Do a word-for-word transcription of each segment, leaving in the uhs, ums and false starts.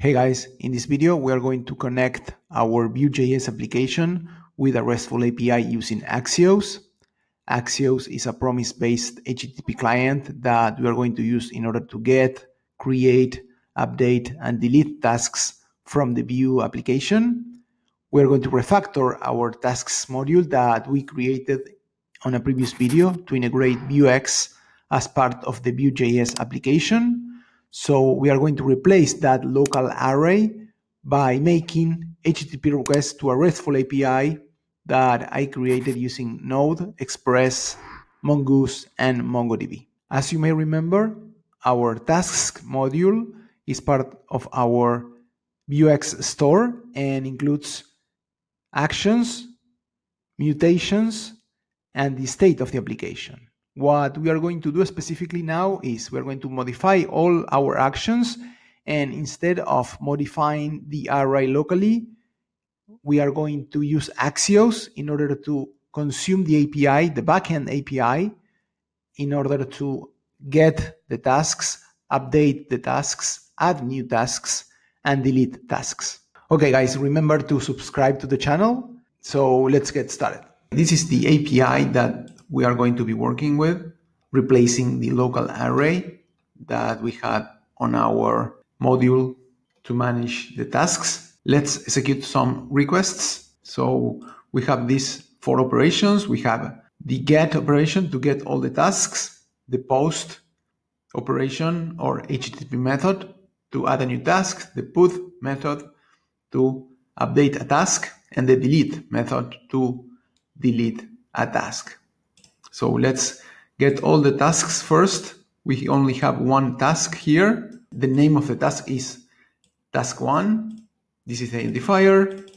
Hey guys, in this video we are going to connect our Vue.js application with a RESTful A P I using Axios. Axios is a promise-based H T T P client that we are going to use in order to get, create, update, and delete tasks from the Vue application. We are going to refactor our tasks module that we created on a previous video to integrate Vuex as part of the Vue.js application. So we are going to replace that local array by making H T T P requests to a RESTful A P I that I created using Node, Express, Mongoose, and MongoDB. As you may remember, our tasks module is part of our Vuex store and includes actions, mutations, and the state of the application. What we are going to do specifically now is we're going to modify all our actions, and instead of modifying the array locally, we are going to use Axios in order to consume the A P I, the backend A P I, in order to get the tasks, update the tasks, add new tasks, and delete tasks. Okay guys, remember to subscribe to the channel. So let's get started. This is the A P I that we are going to be working with, replacing the local array that we had on our module to manage the tasks. Let's execute some requests. So we have these four operations. We have the get operation to get all the tasks, the post operation or H T T P method to add a new task, the put method to update a task, and the delete method to delete a task. So let's get all the tasks first. We only have one task here. The name of the task is task one. This is the identifier.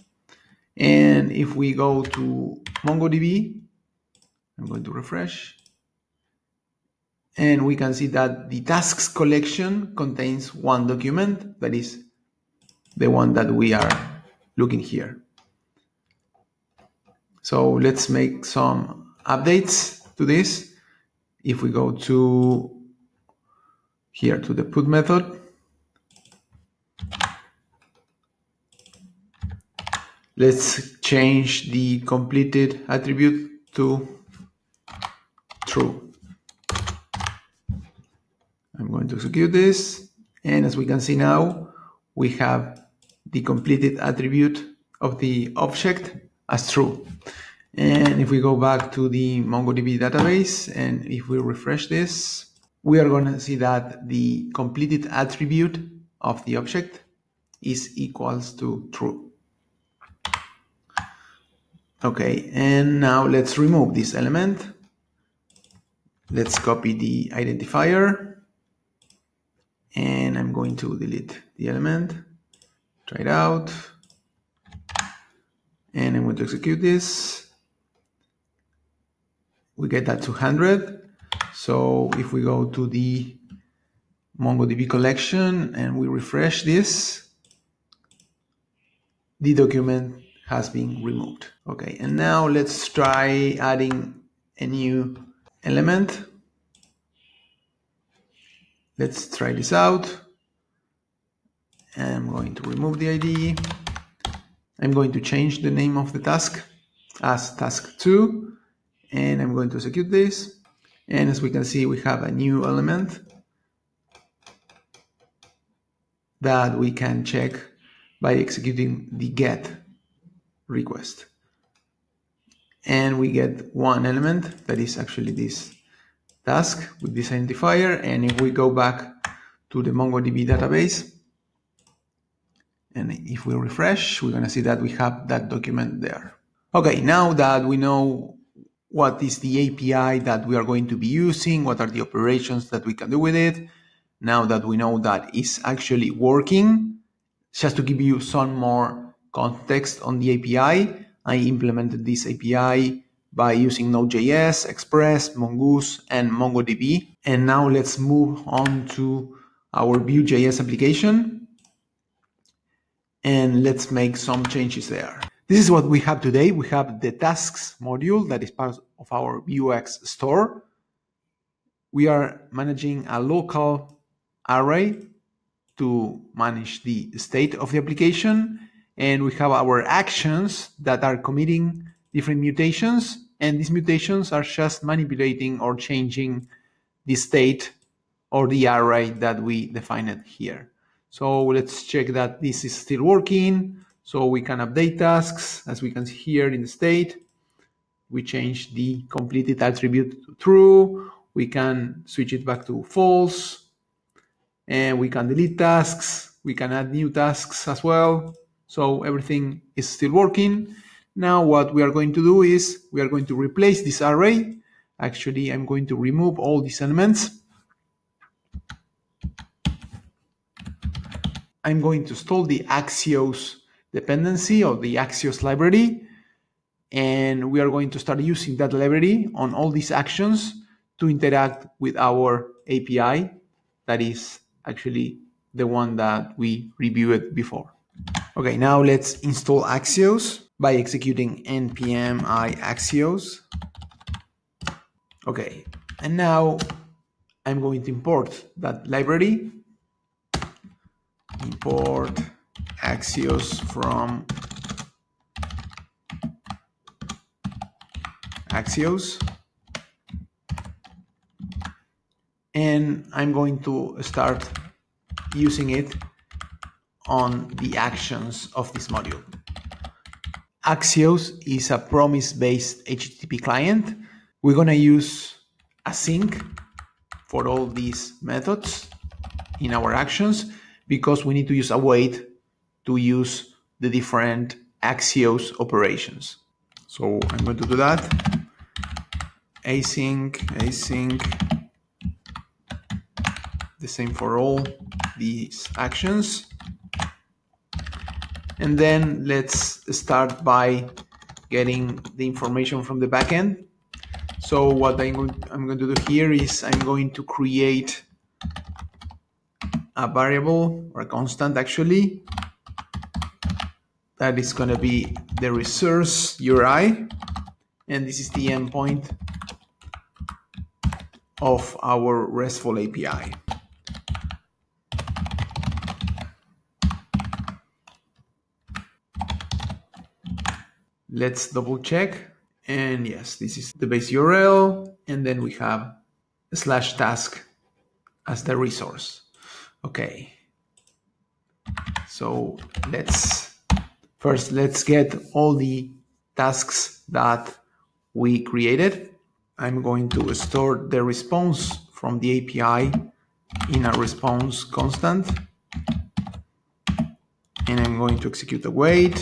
And if we go to MongoDB, I'm going to refresh. And we can see that the tasks collection contains one document, that is the one that we are looking here. So let's make some updates to this. If we go to here to the put method, let's change the completed attribute to true. I'm going to execute this, and as we can see now, we have the completed attribute of the object as true. And if we go back to the MongoDB database, and if we refresh this, we are going to see that the completed attribute of the object is equals to true. Okay, and now let's remove this element. Let's copy the identifier, and I'm going to delete the element. Try it out, and I'm going to execute this. We get that two hundred. So if we go to the MongoDB collection and we refresh this, the document has been removed. Okay, and now let's try adding a new element. Let's try this out. I'm going to remove the I D. I'm going to change the name of the task as task two. And I'm going to execute this. And as we can see, we have a new element that we can check by executing the get request. And we get one element that is actually this task with this identifier. And if we go back to the MongoDB database, and if we refresh, we're going to see that we have that document there. Okay, now that we know what is the A P I that we are going to be using, what are the operations that we can do with it, now that we know that it's actually working, just to give you some more context on the A P I, I implemented this A P I by using Node J S, Express, Mongoose, and MongoDB. And now let's move on to our Vue.js application, and let's make some changes there. This is what we have today. We have the tasks module that is part of our Vuex store. We are managing a local array to manage the state of the application. And we have our actions that are committing different mutations. And these mutations are just manipulating or changing the state or the array that we defined here. So let's check that this is still working. So we can update tasks, as we can see here in the state. We change the completed attribute to true. We can switch it back to false. And we can delete tasks. We can add new tasks as well. So everything is still working. Now what we are going to do is we are going to replace this array. Actually, I'm going to remove all these elements. I'm going to install the Axios dependency or the Axios library. And we are going to start using that library on all these actions to interact with our A P I. That is actually the one that we reviewed before. Okay, now let's install Axios by executing npm i axios. Okay, and now I'm going to import that library. Import Axios from Axios. And I'm going to start using it on the actions of this module. Axios is a promise-based H T T P client. We're going to use async for all these methods in our actions because we need to use await to use the different Axios operations. So I'm going to do that. Async, async. The same for all these actions. And then let's start by getting the information from the backend. So what I'm going, I'm going to do here is I'm going to create a variable or a constant actually that is going to be the resource U R I, and this is the endpoint of our RESTful A P I. Let's double check. And yes, this is the base U R L. And then we have a slash task as the resource. Okay. So let's first, let's get all the tasks that we created. I'm going to store the response from the A P I in a response constant. And I'm going to execute await.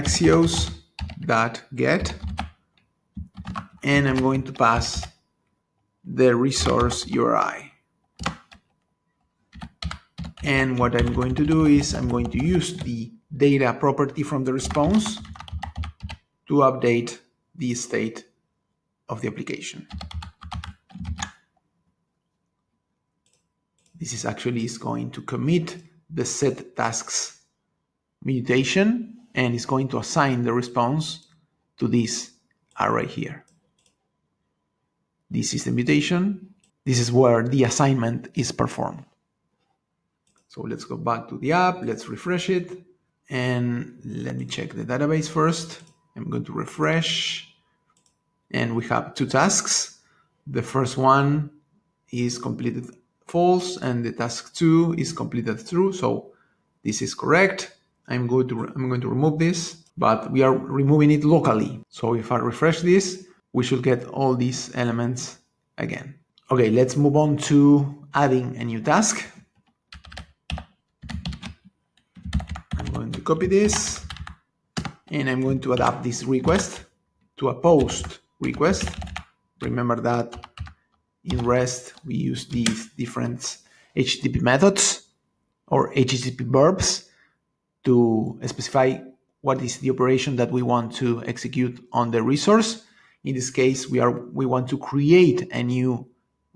Axios.get, and I'm going to pass the resource U R I. And what I'm going to do is I'm going to use the data property from the response to update the state of the application. This is actually is going to commit the set tasks mutation, and it's going to assign the response to this array here. This is the mutation. This is where the assignment is performed. So let's go back to the app, let's refresh it, and let me check the database first. I'm going to refresh, and we have two tasks. The first one is completed false, and the task two is completed true, so this is correct. I'm going to I'm going to remove this, but we are removing it locally. So if I refresh this, we should get all these elements again. Okay, let's move on to adding a new task. I'm going to copy this, and I'm going to adapt this request to a post request. Remember that in REST we use these different H T T P methods or H T T P verbs to specify what is the operation that we want to execute on the resource. In this case, we are we want to create a new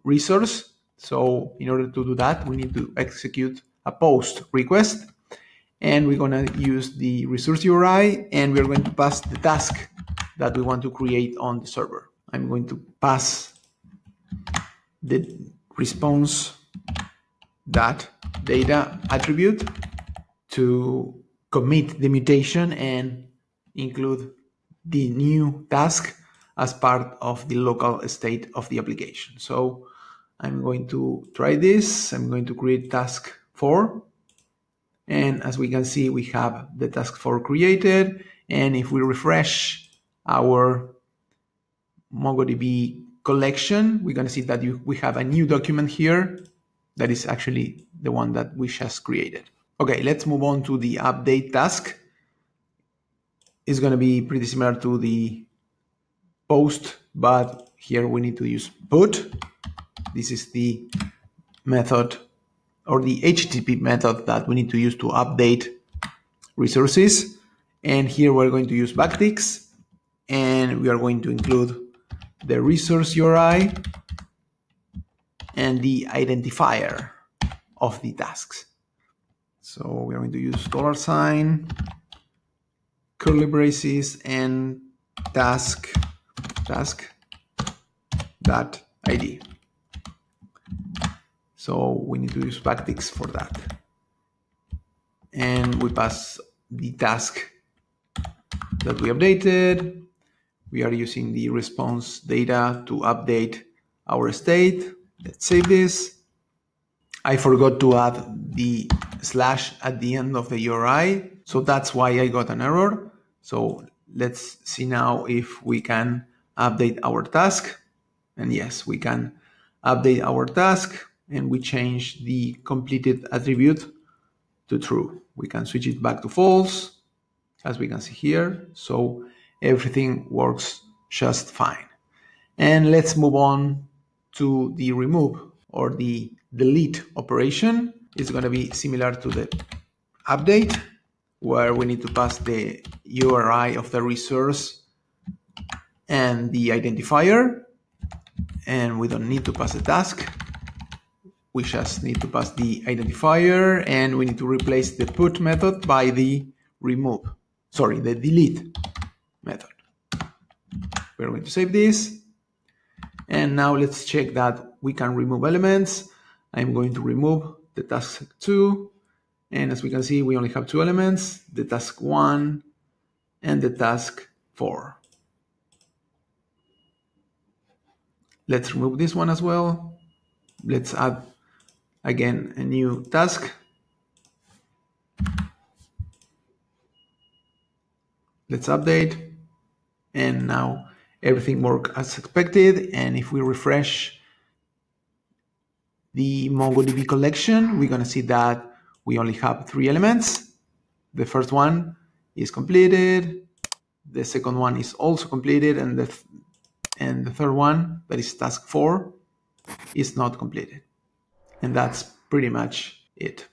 resource. So in order to do that, we need to execute a post request, and we're gonna use the resource U R I, and we're going to pass the task that we want to create on the server. I'm going to pass the response that data attribute to commit the mutation and include the new task as part of the local state of the application. So I'm going to try this. I'm going to create task four. And as we can see, we have the task four created. And if we refresh our MongoDB collection, we're going to see that you, we have a new document here that is actually the one that we just created. Okay, let's move on to the update task. It's going to be pretty similar to the post, but here we need to use put. This is the method or the H T T P method that we need to use to update resources. And here we're going to use backticks, and we are going to include the resource U R I and the identifier of the tasks. So we're going to use dollar sign, curly braces, and task, task dot I D. So we need to use backticks for that. And we pass the task that we updated. We are using the response data to update our state. Let's save this. I forgot to add the slash at the end of the U R I, so that's why I got an error. So let's see now if we can update our task. And yes, we can update our task, and we change the completed attribute to true. We can switch it back to false, as we can see here. So everything works just fine. And let's move on to the remove or the delete operation. It's going to be similar to the update, where we need to pass the U R I of the resource and the identifier. And we don't need to pass the task. We just need to pass the identifier, and we need to replace the put method by the remove, sorry, the delete method. We're going to save this. And now let's check that we can remove elements. I'm going to remove the task two. And as we can see, we only have two elements, the task one and the task four. Let's remove this one as well. Let's add again a new task. Let's update. And now everything works as expected. And if we refresh the MongoDB collection, we're going to see that we only have three elements. The first one is completed, the second one is also completed, and the, th and the third one, that is task four, is not completed. And that's pretty much it.